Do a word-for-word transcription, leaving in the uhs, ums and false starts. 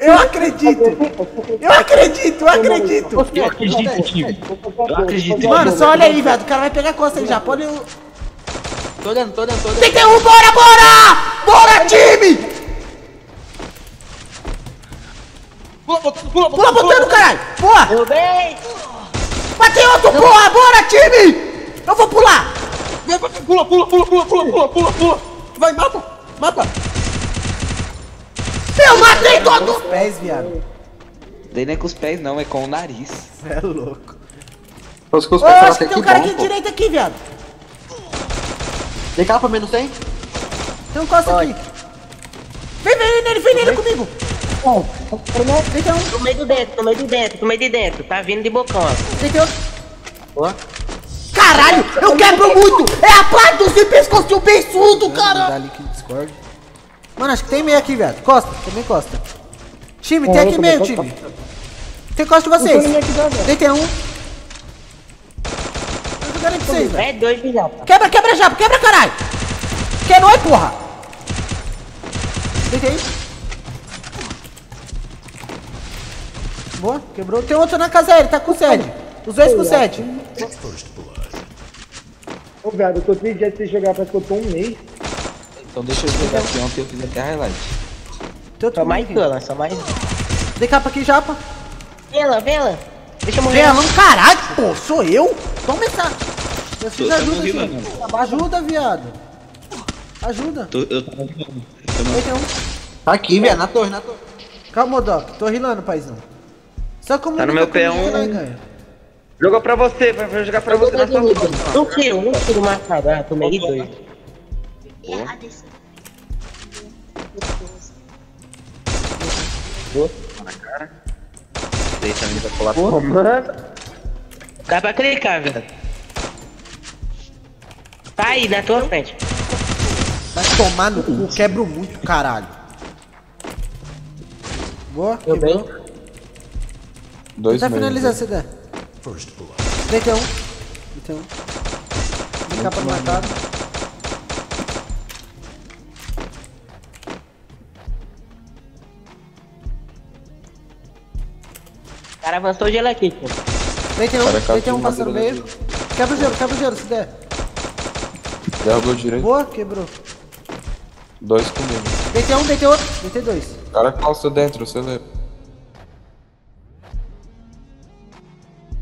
eu acredito, eu acredito, eu acredito. Eu acredito, Steve. Eu acredito. Mano, só olha aí, velho, o cara vai pegar a costa aí já, pode... Tô olhando, tô olhando, tô olhando. Tem que ter um, bora, bora! Bora, time! Pula, pula, pula, pula botando, caralho! Boa! Eu dei! Batei outro, porra! Bora, time! Eu vou pular! Pula, pula, pula, pula, pula, pula, pula, pula! Vai, mata! Mata! Eu matei todo! Com os pés, viado. Dei nem com os pés, não, é com o nariz. Você é louco. Ô, acho que tem um cara aqui direito aqui, viado. Vem cá pra menos cem. Tem um costa aqui. Vem, vem nele, vem nele comigo. Bom, no meio do dentro, no meio do dentro, no meio de dentro. Tá vindo de bocão, ó. Tem outro. Boa. Caralho, eu quebro muito. É a parte dos pescoços de um beiçudo, cara. Mano, acho que tem meio aqui, viado. Costa, também costa. Time, tem aqui meio, time. Tem costa de vocês. Deitei um. Eu tô garantindo vocês, velho. É dois de japa. Quebra, quebra japa, quebra, caralho. Quebrou, é, porra. Deitei. Boa, quebrou. Tem outro na casa, ele tá com sede. Os dois com sede. Ô, viado, eu tô triste de você jogar, parece que eu tô um mês. Então deixa eu jogar aqui ontem, eu fiz até highlight. Só mais dano, só mais. Vem cá pra aqui, japa. Vela, vela. Deixa eu morrer. Vela, caralho, pô, sou eu? Toma essa. Eu preciso de ajuda, gente. Ajuda, viado. Ajuda. Tô, eu tô... Tá aqui, velho, na torre, na torre. Calma, Doc, tô rilando, paizão. Só como tá no meu P um. Jogou pra você, vai jogar pra você na sua luta. Um tiro, um tiro marcado, ah, tomei de dois. Boa. Na cara. Deixa a menina colar. Pô, mano. Dá pra clicar, velho. Tá aí, na tua frente. Vai tomar no cu, quebro muito, caralho. Boa, eu bem. Dois. Tá finalizando, você dá. Deitei um. Deitei um. Vem cá pra matar. O cara avançou o gelo aqui, pô. Deitei um, deitei um passando meio. Quebra o gelo, quebra o gelo, se der. Derrubou direito. Boa, quebrou. Dois comigo. Deitei um, deitei outro, deitei dois. O cara calça dentro, você lembra.